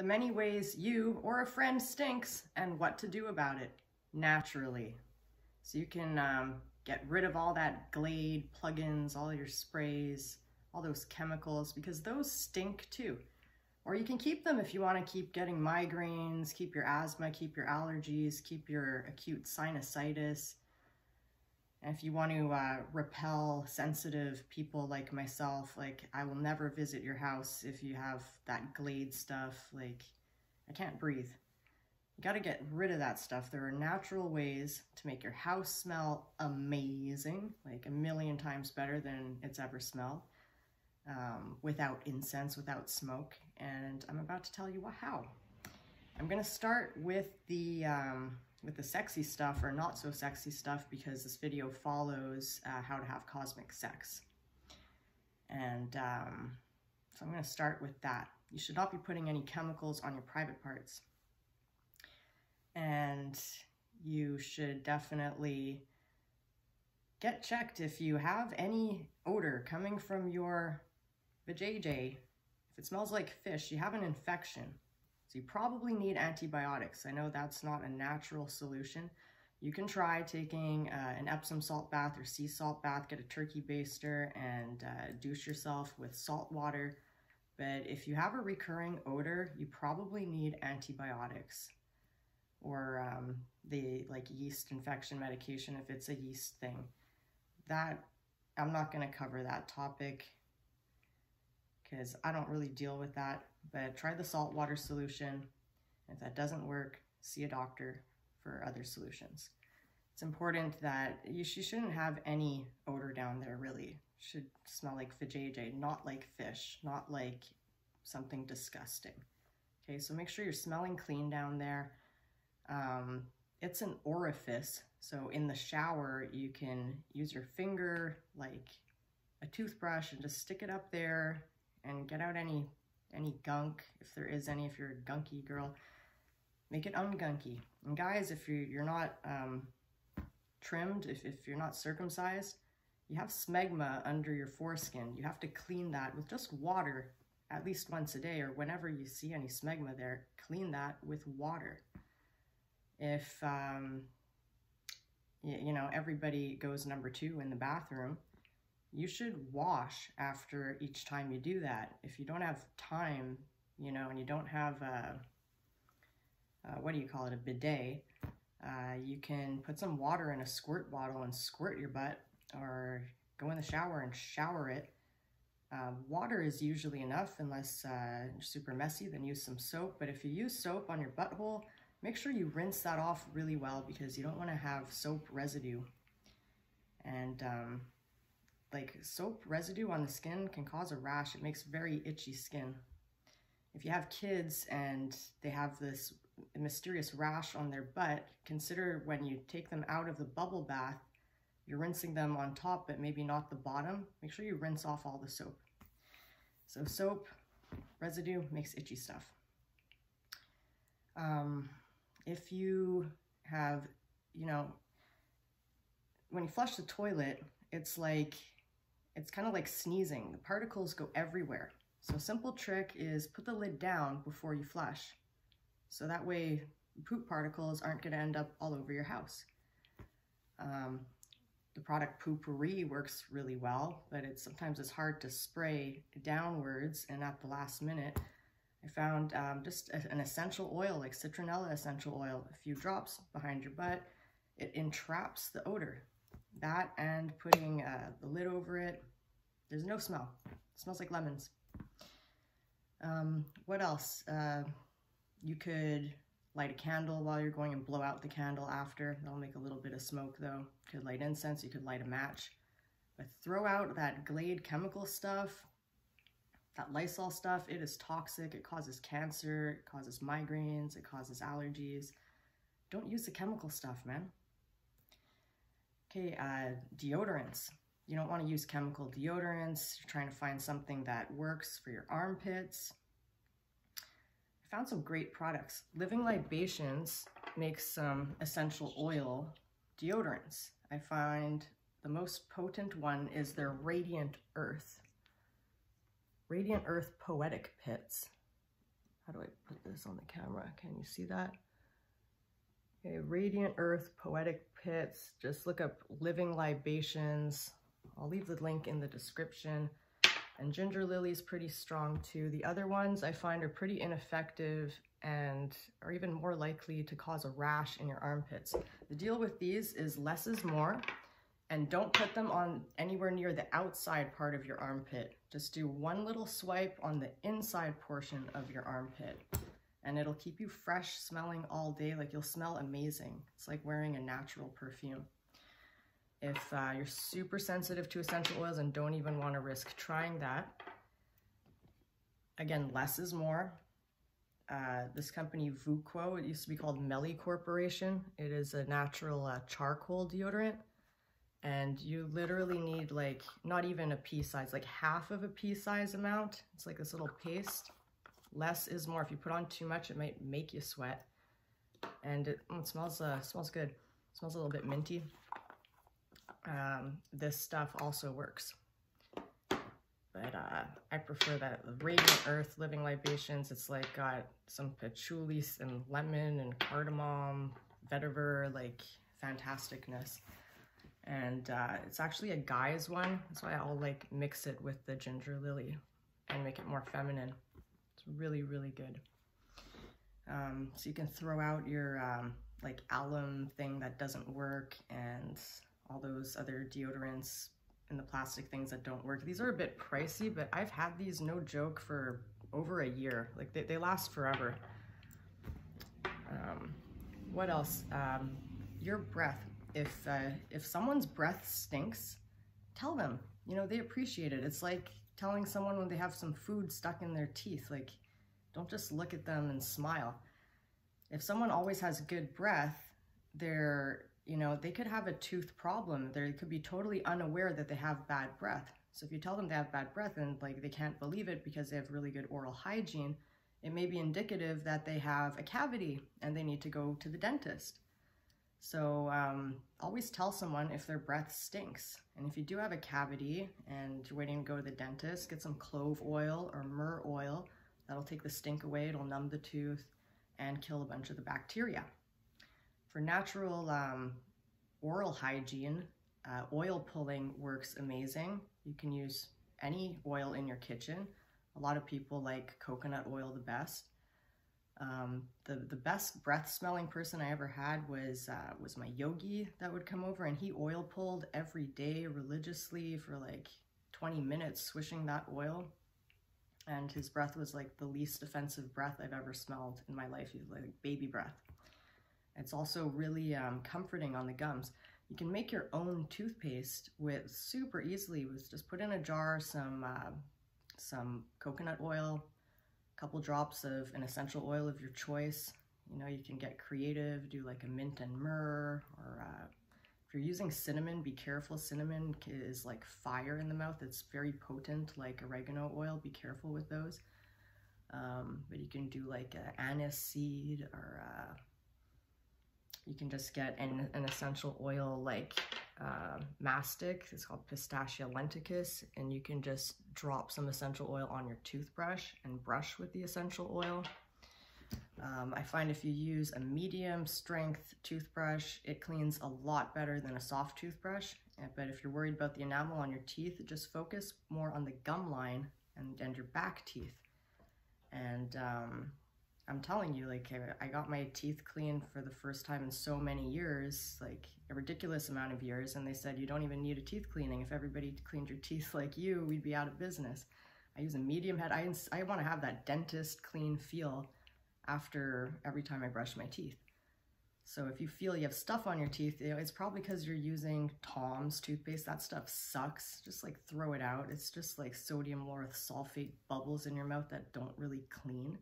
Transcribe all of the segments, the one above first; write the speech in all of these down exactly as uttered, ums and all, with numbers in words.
the many ways you or a friend stinks, and what to do about it naturally. So you can um, get rid of all that Glade plugins, all your sprays, all those chemicals, because those stink too. Or you can keep them if you want to keep getting migraines, keep your asthma, keep your allergies, keep your acute sinusitis. And if you want to uh, repel sensitive people like myself, like I will never visit your house if you have that Glade stuff, like I can't breathe. You gotta get rid of that stuff. There are natural ways to make your house smell amazing, like a million times better than it's ever smelled, um, without incense, without smoke. And I'm about to tell you how. I'm gonna start with the, um, with the sexy stuff or not so sexy stuff, because this video follows uh, how to have cosmic sex. And um, so I'm gonna start with that. You should not be putting any chemicals on your private parts. And you should definitely get checked if you have any odor coming from your vajayjay. If it smells like fish, you have an infection. So you probably need antibiotics. I know that's not a natural solution. You can try taking uh, an Epsom salt bath or sea salt bath, get a turkey baster and uh, douche yourself with salt water. But if you have a recurring odor, you probably need antibiotics or um, the like yeast infection medication if it's a yeast thing. That, I'm not gonna cover that topic because I don't really deal with that. But try the salt water solution. If that doesn't work, see a doctor for other solutions. It's important that you, sh you shouldn't have any odor down there, really. Should smell like vajayjay, not like fish, not like something disgusting. Okay, so make sure you're smelling clean down there. Um, it's an orifice, so in the shower, you can use your finger like a toothbrush and just stick it up there and get out any any gunk, if there is any. If you're a gunky girl, make it ungunky. And guys, if you're, you're not um, trimmed, if, if you're not circumcised, you have smegma under your foreskin. You have to clean that with just water at least once a day, or whenever you see any smegma there, clean that with water. If, um, you, you know, everybody goes number two in the bathroom, you should wash after each time you do that. If you don't have time, you know, and you don't have a, a what do you call it, a bidet, uh, you can put some water in a squirt bottle and squirt your butt, or go in the shower and shower it. Uh, water is usually enough, unless uh, you're super messy, then use some soap. But if you use soap on your butthole, make sure you rinse that off really well, because you don't want to have soap residue. And, um, like soap residue on the skin can cause a rash. It makes very itchy skin. If you have kids and they have this mysterious rash on their butt, consider when you take them out of the bubble bath, you're rinsing them on top, but maybe not the bottom. Make sure you rinse off all the soap. So soap residue makes itchy stuff. Um, if you have, you know, when you flush the toilet, it's like, it's kind of like sneezing. The particles go everywhere. So a simple trick is put the lid down before you flush. So that way poop particles aren't gonna end up all over your house. Um, the product Poopery works really well, but it's sometimes it's hard to spray downwards and at the last minute. I found um, just a, an essential oil, like citronella essential oil, a few drops behind your butt, it entraps the odor. That and putting uh, the lid over it, there's no smell. It smells like lemons. Um, what else? Uh, you could light a candle while you're going and blow out the candle after. That'll make a little bit of smoke though. You could light incense, you could light a match. But throw out that Glade chemical stuff, that Lysol stuff. It is toxic, it causes cancer, it causes migraines, it causes allergies. Don't use the chemical stuff, man. Okay, uh, deodorants. You don't want to use chemical deodorants. You're trying to find something that works for your armpits. I found some great products. Living Libations makes some essential oil deodorants. I find the most potent one is their Radiant Earth. Radiant Earth Poetic Pits. How do I put this? this on the camera. Can you see that? Okay, Radiant Earth Poetic Pits. Just look up Living Libations. I'll leave the link in the description. And Ginger Lily is pretty strong too. The other ones I find are pretty ineffective and are even more likely to cause a rash in your armpits. The deal with these is less is more, and don't put them on anywhere near the outside part of your armpit. Just do one little swipe on the inside portion of your armpit, and it'll keep you fresh smelling all day. Like, you'll smell amazing. It's like wearing a natural perfume. If uh, you're super sensitive to essential oils and don't even want to risk trying that, again, less is more. Uh, this company, Vuquo, it used to be called Melly Corporation. It is a natural uh, charcoal deodorant, and you literally need, like, not even a pea size, like half of a pea size amount. It's like this little paste. Less is more. If you put on too much, it might make you sweat. And it, oh, it smells uh, smells good. It smells a little bit minty. Um, this stuff also works, but uh, I prefer that. Radiant Earth Living Libations, it's like got some patchouli and lemon and cardamom, vetiver, like fantasticness. And uh, it's actually a guy's one. That's why I'll like mix it with the Ginger Lily and make it more feminine. It's really, really good. Um, so you can throw out your um, like alum thing that doesn't work, and all those other deodorants and the plastic things that don't work. These are a bit pricey, but I've had these, no joke, for over a year. Like, they, they last forever. Um, what else? Um, your breath. If, uh, if someone's breath stinks, tell them. You know, they appreciate it. It's like telling someone when they have some food stuck in their teeth. Like, don't just look at them and smile. If someone always has good breath, they're... you know, they could have a tooth problem. They could be totally unaware that they have bad breath. So if you tell them they have bad breath and like they can't believe it because they have really good oral hygiene, it may be indicative that they have a cavity and they need to go to the dentist. So um, always tell someone if their breath stinks. And if you do have a cavity and you're waiting to go to the dentist, get some clove oil or myrrh oil. That'll take the stink away. It'll numb the tooth and kill a bunch of the bacteria. For natural um, oral hygiene, uh, oil pulling works amazing. You can use any oil in your kitchen. A lot of people like coconut oil the best. Um, the, the best breath smelling person I ever had was, uh, was my yogi that would come over, and he oil pulled every day religiously for like twenty minutes, swishing that oil. And his breath was like the least offensive breath I've ever smelled in my life. He was like baby breath. It's also really um, comforting on the gums. You can make your own toothpaste with super easily. With just put in a jar some uh, some coconut oil, a couple drops of an essential oil of your choice. You know, you can get creative, do like a mint and myrrh, or uh, if you're using cinnamon, be careful. Cinnamon is like fire in the mouth. It's very potent, like oregano oil. Be careful with those. Um, but you can do like a anise seed, or uh, you can just get an, an essential oil like uh, mastic. It's called Pistacia lentiscus, and you can just drop some essential oil on your toothbrush and brush with the essential oil. Um, I find if you use a medium strength toothbrush, it cleans a lot better than a soft toothbrush. But if you're worried about the enamel on your teeth, just focus more on the gum line and, and your back teeth. And um, I'm telling you, like, I got my teeth cleaned for the first time in so many years, like a ridiculous amount of years, and they said, you don't even need a teeth cleaning. If everybody cleaned your teeth like you, we'd be out of business. I use a medium head. I, I want to have that dentist clean feel after every time I brush my teeth. So if you feel you have stuff on your teeth, it's probably because you're using Tom's toothpaste. That stuff sucks. Just like throw it out. It's just like sodium laureth sulfate bubbles in your mouth that don't really clean.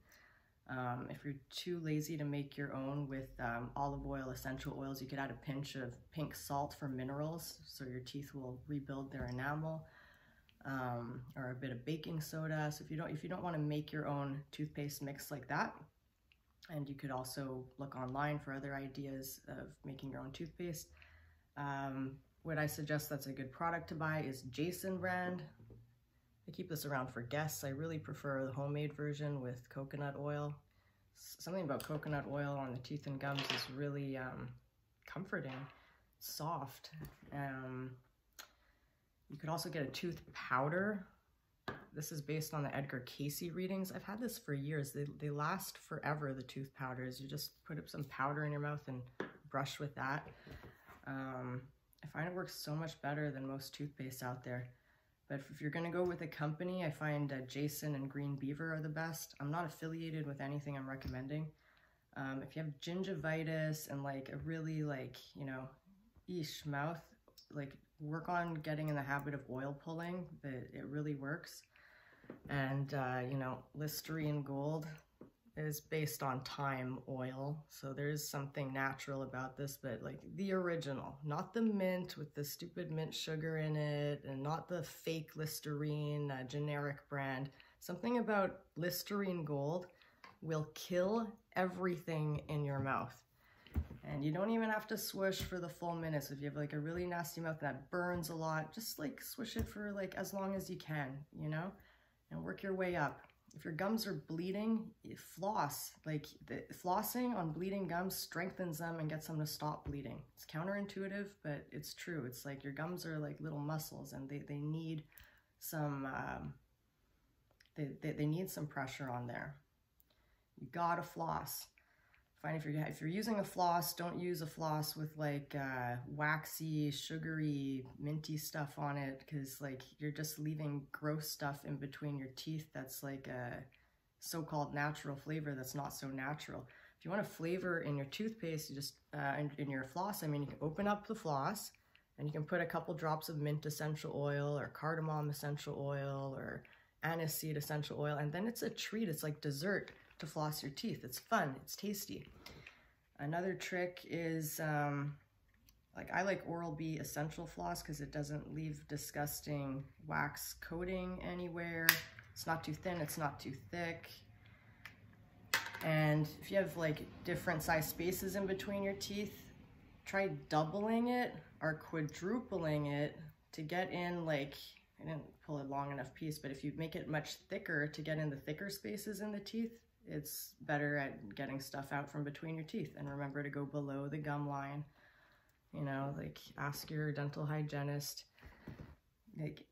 Um, if you're too lazy to make your own with um, olive oil, essential oils, you could add a pinch of pink salt for minerals, so your teeth will rebuild their enamel, um, or a bit of baking soda. So if you don't, if you don't want to make your own toothpaste mix like that, and you could also look online for other ideas of making your own toothpaste. Um, what I suggest that's a good product to buy is Jason brand. I keep this around for guests. I really prefer the homemade version with coconut oil. something about coconut oil on the teeth and gums is really um, comforting, soft. Um, you could also get a tooth powder. This is based on the Edgar Casey readings. I've had this for years. They, they last forever, the tooth powders. You just put up some powder in your mouth and brush with that. Um, I find it works so much better than most toothpaste out there. But if you're gonna go with a company, I find uh, Jason and Green Beaver are the best. I'm not affiliated with anything I'm recommending. Um, if you have gingivitis and like a really like, you know, eesh mouth, like work on getting in the habit of oil pulling. It, it really works. And uh, you know, Listerine Gold is based on thyme oil. So there is something natural about this, but like the original, not the mint with the stupid mint sugar in it and not the fake Listerine uh, generic brand. Something about Listerine Gold will kill everything in your mouth. And you don't even have to swish for the full minute. So if you have like a really nasty mouth that burns a lot, just like swish it for like as long as you can, you know, and work your way up. If your gums are bleeding, floss. Like the, flossing on bleeding gums strengthens them and gets them to stop bleeding. It's counterintuitive, but it's true. It's like your gums are like little muscles and they, they need some, um, they, they, they need some pressure on there. You gotta floss. Fine, if you're, if you're using a floss, don't use a floss with like uh, waxy, sugary, minty stuff on it, because like you're just leaving gross stuff in between your teeth that's like a so-called natural flavor that's not so natural. If you want a flavor in your toothpaste, you just, uh, in, in your floss, I mean, you can open up the floss and you can put a couple drops of mint essential oil or cardamom essential oil or aniseed essential oil, and then it's a treat, it's like dessert to floss your teeth. It's fun, it's tasty. Another trick is, um, like I like Oral-B Essential Floss because it doesn't leave disgusting wax coating anywhere. It's not too thin, it's not too thick. And if you have like different size spaces in between your teeth, try doubling it or quadrupling it to get in like, I didn't pull a long enough piece, but if you make it much thicker to get in the thicker spaces in the teeth, it's better at getting stuff out from between your teeth. And remember to go below the gum line. You know, like ask your dental hygienist. Like,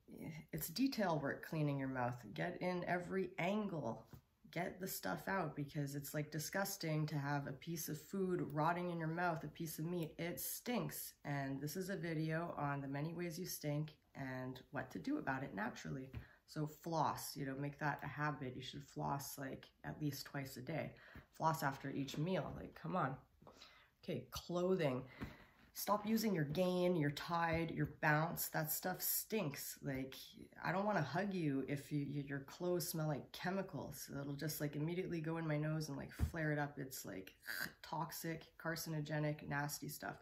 it's detail work cleaning your mouth. Get in every angle. Get the stuff out, because it's like disgusting to have a piece of food rotting in your mouth, a piece of meat. It stinks. And this is a video on the many ways you stink and what to do about it naturally. So floss, you know, make that a habit. You should floss like at least twice a day. Floss after each meal, like come on. Okay, clothing. Stop using your Gain, your Tide, your Bounce. That stuff stinks. Like, I don't wanna hug you if you, you, your clothes smell like chemicals. It'll just like immediately go in my nose and like flare it up. It's like toxic, carcinogenic, nasty stuff.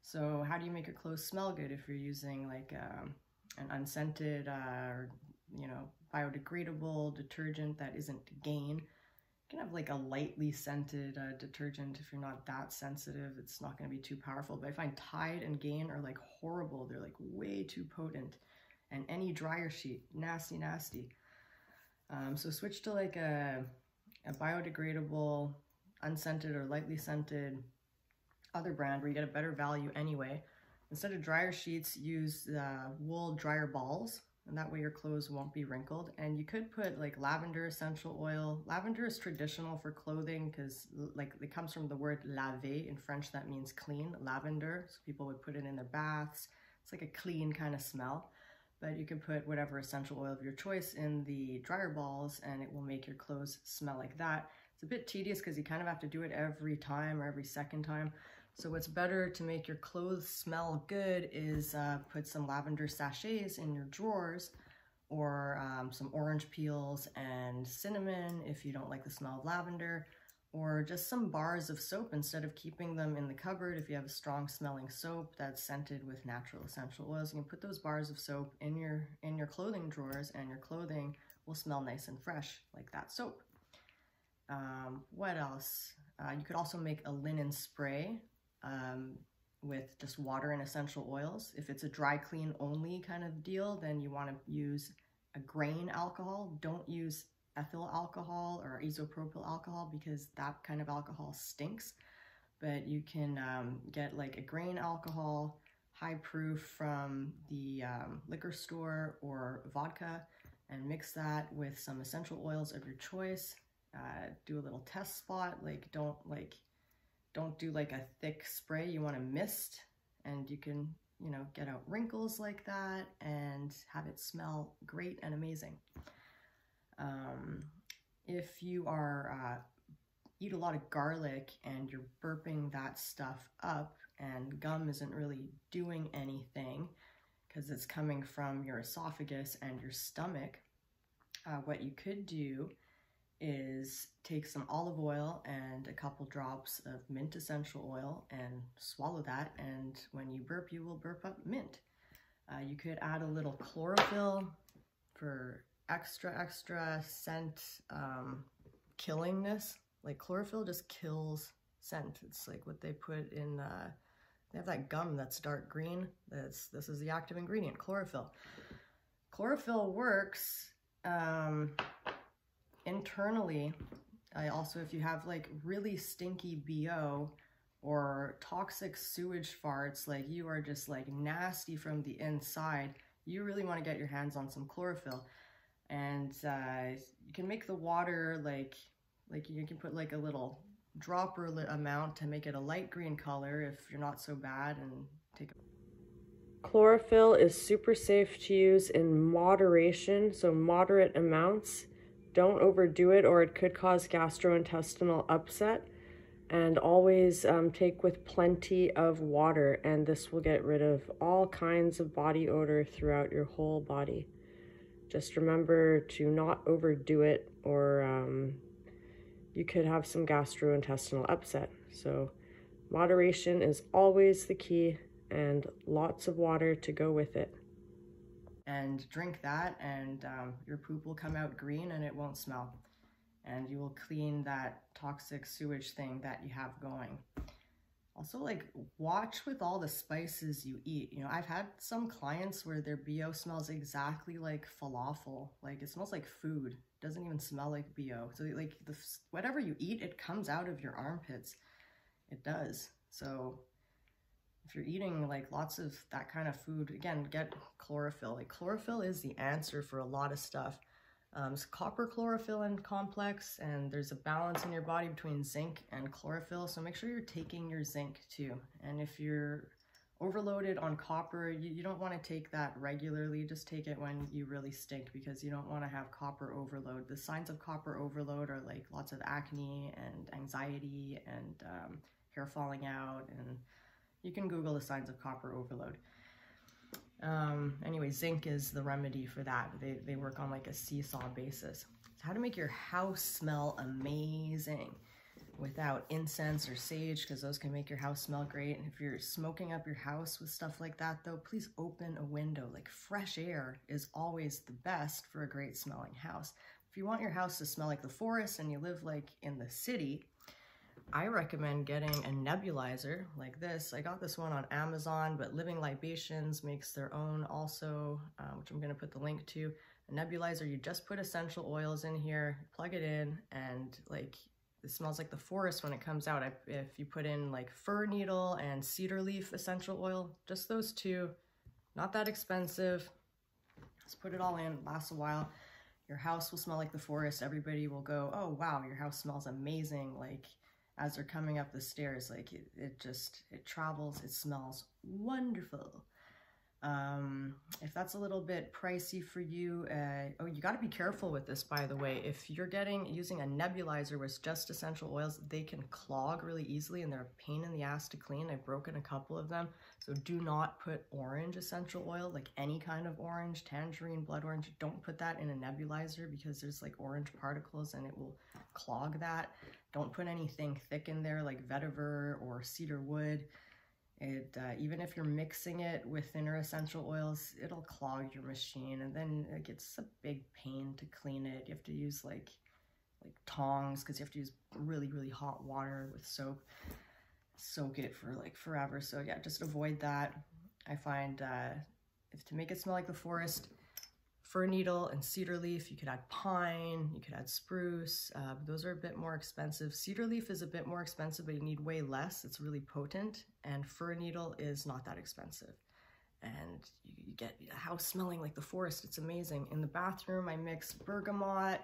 So how do you make your clothes smell good if you're using like um, an unscented uh, or you know, biodegradable detergent that isn't Gain? You can have like a lightly scented uh, detergent if you're not that sensitive. It's not going to be too powerful, but I find Tide and Gain are like horrible. They're like way too potent. And any dryer sheet, nasty, nasty. Um, so switch to like a, a biodegradable, unscented or lightly scented other brand where you get a better value anyway. Instead of dryer sheets, use uh, wool dryer balls. And that way your clothes won't be wrinkled. And you could put like lavender essential oil. Lavender is traditional for clothing because like it comes from the word laver in French, that means clean, lavender. So people would put it in their baths. It's like a clean kind of smell, but you can put whatever essential oil of your choice in the dryer balls and it will make your clothes smell like that. It's a bit tedious because you kind of have to do it every time or every second time. So what's better to make your clothes smell good is uh, put some lavender sachets in your drawers or um, some orange peels and cinnamon if you don't like the smell of lavender, or just some bars of soap instead of keeping them in the cupboard. If you have a strong smelling soap that's scented with natural essential oils, you can put those bars of soap in your, in your clothing drawers and your clothing will smell nice and fresh like that soap. Um, what else? Uh, you could also make a linen spray Um, with just water and essential oils. If it's a dry clean only kind of deal, then you want to use a grain alcohol. Don't use ethyl alcohol or isopropyl alcohol because that kind of alcohol stinks. But you can um, get like a grain alcohol, high proof from the um, liquor store, or vodka, and mix that with some essential oils of your choice. Uh, do a little test spot. Like don't like don't do like a thick spray. You want a mist, and you can you know get out wrinkles like that and have it smell great and amazing. Um, if you are uh, eat a lot of garlic and you're burping that stuff up and gum isn't really doing anything because it's coming from your esophagus and your stomach, uh, what you could do is take some olive oil and a couple drops of mint essential oil and swallow that, and when you burp you will burp up mint. Uh, you could add a little chlorophyll for extra extra scent um, killingness. Like chlorophyll just kills scent. It's like what they put in, uh, they have that gum that's dark green. That's, this is the active ingredient, chlorophyll. Chlorophyll works um, internally. I also, if you have like really stinky B O or toxic sewage farts, like you are just like nasty from the inside, you really want to get your hands on some chlorophyll. And uh, you can make the water like, like you can put like a little dropper amount to make it a light green color if you're not so bad, and take a chlorophyll is super safe to use in moderation, so moderate amounts. Don't overdo it or it could cause gastrointestinal upset, and always um, take with plenty of water, and this will get rid of all kinds of body odor throughout your whole body. Just remember to not overdo it or um, you could have some gastrointestinal upset. So moderation is always the key, and lots of water to go with it. And drink that, and um, your poop will come out green and it won't smell. And you will clean that toxic sewage thing that you have going. Also, like, watch with all the spices you eat. You know, I've had some clients where their B O smells exactly like falafel. Like, it smells like food. Doesn't even smell like B O. So like the, whatever you eat, it comes out of your armpits. It does. So if you're eating like lots of that kind of food, again, get chlorophyll. Like chlorophyll is the answer for a lot of stuff. Um, it's copper chlorophyllin complex, and there's a balance in your body between zinc and chlorophyll. So make sure you're taking your zinc too. And if you're overloaded on copper, you, you don't want to take that regularly. Just take it when you really stink, because you don't want to have copper overload. The signs of copper overload are like lots of acne and anxiety and um, hair falling out, and you can Google the signs of copper overload. Um, anyway, zinc is the remedy for that. They, they work on like a seesaw basis. How to make your house smell amazing without incense or sage, because those can make your house smell great. And if you're smoking up your house with stuff like that though, please open a window. Like fresh air is always the best for a great smelling house. If you want your house to smell like the forest and you live like in the city, I recommend getting a nebulizer like this. I got this one on Amazon, but Living Libations makes their own also, uh, which I'm gonna put the link to. A nebulizer, you just put essential oils in here, plug it in, and like, it smells like the forest when it comes out. If you put in like fir needle and cedar leaf essential oil, just those two, not that expensive. Just put it all in, lasts a while. Your house will smell like the forest. Everybody will go, oh wow, your house smells amazing. Like as they're coming up the stairs, like it, it just, it travels, it smells wonderful. Um, if that's a little bit pricey for you, uh, oh, you got to be careful with this, by the way. If you're getting, using a nebulizer with just essential oils, they can clog really easily and they're a pain in the ass to clean. I've broken a couple of them. So do not put orange essential oil, like any kind of orange, tangerine, blood orange. Don't put that in a nebulizer because there's like orange particles and it will clog that. Don't put anything thick in there like vetiver or cedar wood. It, uh, even if you're mixing it with thinner essential oils, it'll clog your machine, and then it gets a big pain to clean it. You have to use like like tongs because you have to use really, really hot water with soap. Soak it for like forever. So yeah, just avoid that. I find uh, if to make it smell like the forest, fir needle and cedar leaf. You could add pine, you could add spruce. Uh, those are a bit more expensive. Cedar leaf is a bit more expensive, but you need way less. It's really potent. And fir needle is not that expensive. And you get a house smelling like the forest. It's amazing. In the bathroom, I mix bergamot,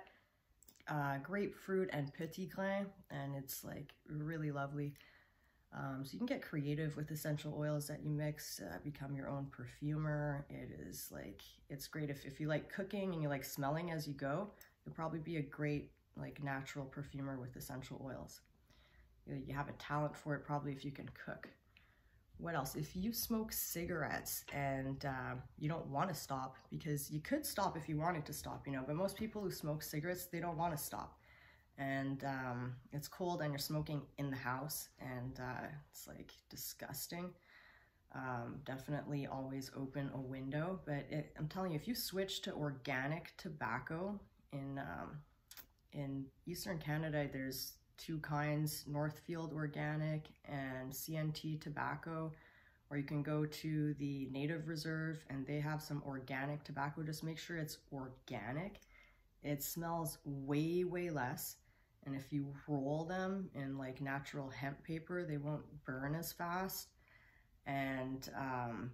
uh, grapefruit, and petit grain, and it's like really lovely. Um, so you can get creative with essential oils that you mix, uh, become your own perfumer. It is like, it's great if, if you like cooking and you like smelling as you go, you'll probably be a great like natural perfumer with essential oils. You, you have a talent for it probably if you can cook. What else? If you smoke cigarettes and uh, you don't want to stop, because you could stop if you wanted to stop, you know, but most people who smoke cigarettes, they don't want to stop. And um, it's cold and you're smoking in the house and uh, it's like disgusting. Um, definitely always open a window, but it, I'm telling you, if you switch to organic tobacco in, um, in Eastern Canada, there's two kinds, Northfield Organic and C N T Tobacco, or you can go to the Native Reserve and they have some organic tobacco. Just make sure it's organic. It smells way, way less. And if you roll them in like natural hemp paper, they won't burn as fast. And um,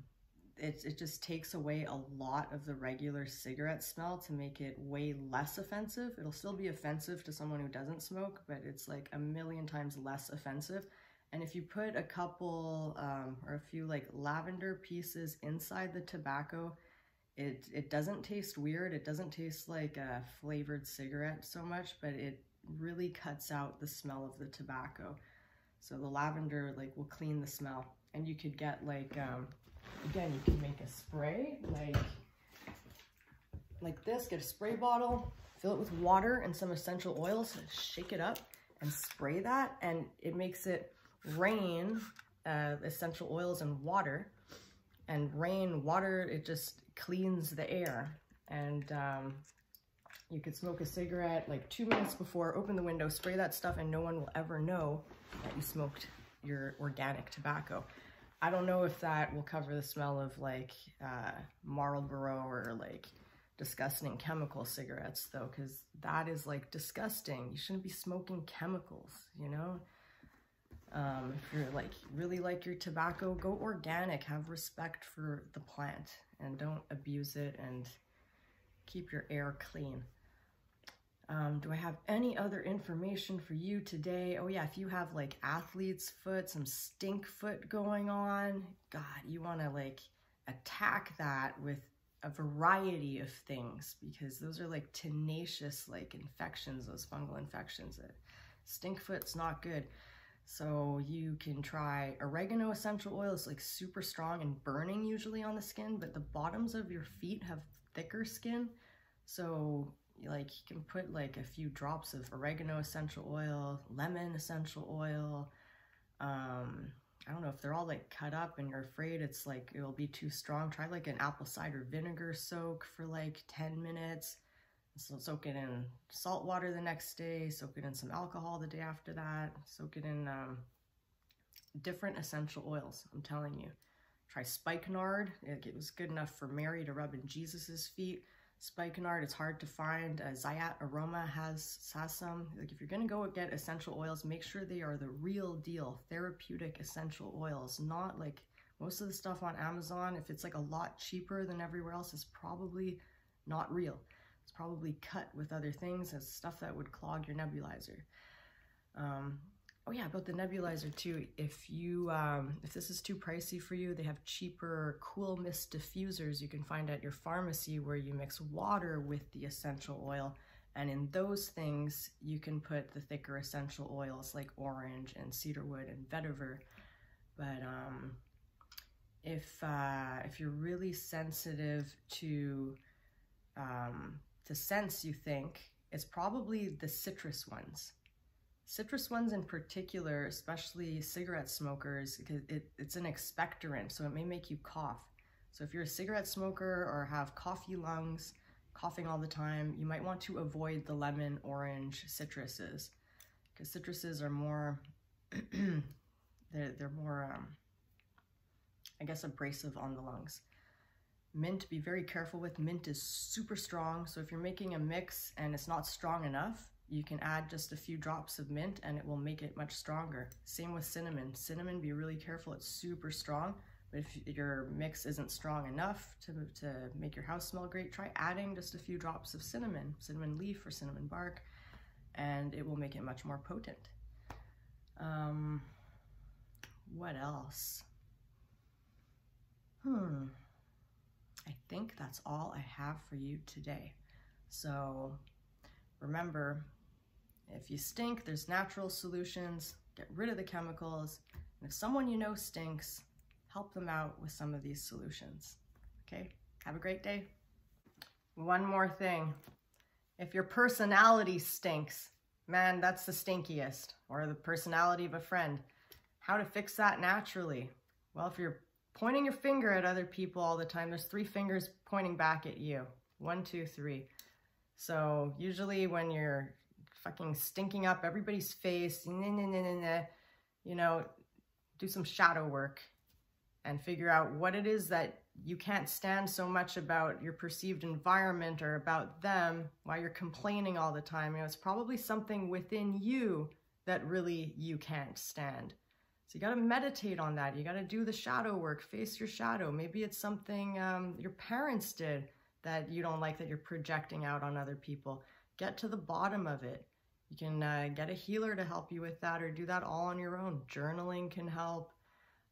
it, it just takes away a lot of the regular cigarette smell to make it way less offensive. It'll still be offensive to someone who doesn't smoke, but it's like a million times less offensive. And if you put a couple um, or a few like lavender pieces inside the tobacco, it, it doesn't taste weird. It doesn't taste like a flavored cigarette so much, but it really cuts out the smell of the tobacco. So the lavender like will clean the smell. And you could get like, um, again, you can make a spray like, like this. Get a spray bottle, fill it with water and some essential oils, shake it up and spray that. And it makes it rain uh, essential oils and water. And rain, water, it just cleans the air. And um, you could smoke a cigarette like two minutes before, open the window, spray that stuff, and no one will ever know that you smoked your organic tobacco. I don't know if that will cover the smell of like uh, Marlboro or like disgusting chemical cigarettes though, because that is like disgusting. You shouldn't be smoking chemicals, you know? Um, if you're like really like your tobacco, go organic, have respect for the plant and don't abuse it and keep your air clean. Um, do I have any other information for you today? Oh yeah, if you have like athlete's foot, some stink foot going on, God, you want to like attack that with a variety of things, because those are like tenacious like infections, those fungal infections. Stink foot's not good. So you can try oregano essential oil. It's like super strong and burning usually on the skin, but the bottoms of your feet have thicker skin. So like you can put like a few drops of oregano essential oil, lemon essential oil. Um, I don't know if they're all like cut up and you're afraid it's like, it'll be too strong. Try like an apple cider vinegar soak for like ten minutes. So soak it in salt water the next day, soak it in some alcohol the day after that, soak it in um, different essential oils, I'm telling you. Try spikenard, it, it was good enough for Mary to rub in Jesus's feet. Spikenard, it's hard to find. Uh, Zayat Aroma has Sassam. Like if you're gonna go get essential oils, make sure they are the real deal, therapeutic essential oils, not like most of the stuff on Amazon. If it's like a lot cheaper than everywhere else, it's probably not real. It's probably cut with other things as stuff that would clog your nebulizer. Um, oh yeah, about the nebulizer too. If you um, if this is too pricey for you, they have cheaper Cool Mist diffusers you can find at your pharmacy where you mix water with the essential oil. And in those things, you can put the thicker essential oils like orange and cedarwood and vetiver. But um, if, uh, if you're really sensitive to... Um, to sense, you think, it's probably the citrus ones. Citrus ones in particular, especially cigarette smokers, because it, it's an expectorant, so it may make you cough. So if you're a cigarette smoker or have coffee lungs, coughing all the time, you might want to avoid the lemon, orange, citruses, because citruses are more, they're, they're more, um, I guess, abrasive on the lungs. Mint, be very careful with. Mint is super strong, so if you're making a mix and it's not strong enough, you can add just a few drops of mint and it will make it much stronger. Same with cinnamon. Cinnamon, be really careful, it's super strong. But if your mix isn't strong enough to, to make your house smell great, try adding just a few drops of cinnamon, cinnamon leaf or cinnamon bark, and it will make it much more potent. Um, what else? Hmm. I think that's all I have for you today. So remember, if you stink, there's natural solutions. Get rid of the chemicals. And if someone you know stinks, help them out with some of these solutions. Okay, have a great day. One more thing. If your personality stinks, man, that's the stinkiest, or the personality of a friend. How to fix that naturally? Well, if you're pointing your finger at other people all the time, there's three fingers pointing back at you. One, two, three. So usually when you're fucking stinking up everybody's face, nah, nah, nah, nah, nah, you know, do some shadow work and figure out what it is that you can't stand so much about your perceived environment or about them, why you're complaining all the time. You know, it's probably something within you that really you can't stand. So you got to meditate on that. You got to do the shadow work, face your shadow. Maybe it's something um, your parents did that you don't like, that you're projecting out on other people. Get to the bottom of it. You can uh, get a healer to help you with that, or do that all on your own. Journaling can help.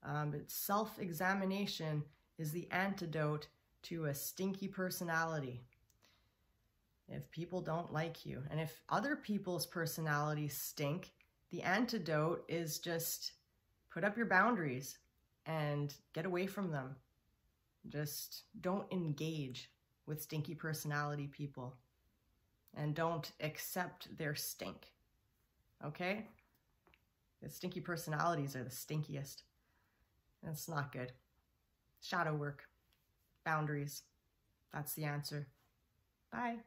Um, but self-examination is the antidote to a stinky personality. If people don't like you, and if other people's personalities stink, the antidote is just put up your boundaries and get away from them. Just don't engage with stinky personality people, and don't accept their stink, okay? The stinky personalities are the stinkiest. That's not good. Shadow work, boundaries, that's the answer. Bye.